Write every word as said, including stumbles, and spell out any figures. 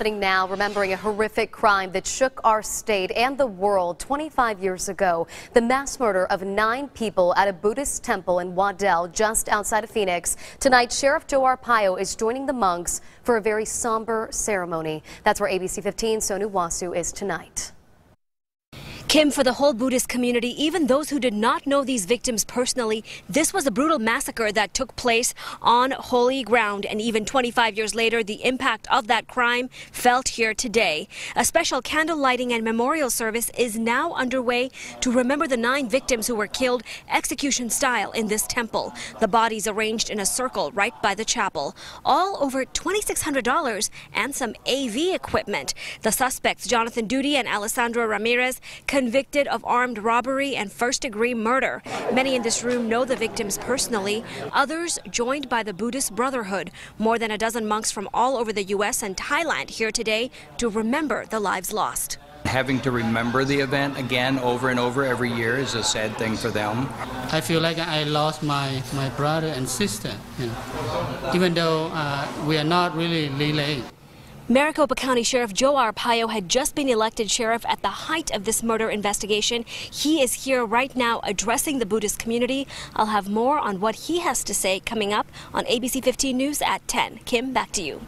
Happening now, remembering a horrific crime that shook our state and the world twenty-five years ago. The mass murder of nine people at a Buddhist temple in Waddell, just outside of Phoenix. Tonight, Sheriff Joe Arpaio is joining the monks for a very somber ceremony. That's where A B C fifteen Sonu Wasu is tonight. Kim, for the whole Buddhist community, even those who did not know these victims personally, this was a brutal massacre that took place on holy ground. And even twenty-five years later, the impact of that crime felt here today. A special candle lighting and memorial service is now underway to remember the nine victims who were killed execution style in this temple. The bodies arranged in a circle right by the chapel. All over twenty-six hundred dollars and some A V equipment. The suspects, Jonathan Doody and Alessandra Ramirez, convicted of armed robbery and first-degree murder. Many in this room know the victims personally. Others joined by the Buddhist Brotherhood. More than a dozen monks from all over the U S and Thailand here today to remember the lives lost. Having to remember the event again over and over every year is a sad thing for them. I feel like I lost my, my brother and sister, you know, even though uh, we are not really related. Maricopa County Sheriff Joe Arpaio had just been elected sheriff at the height of this murder investigation. He is here right now addressing the Buddhist community. I'll have more on what he has to say coming up on A B C fifteen News at ten. Kim, back to you.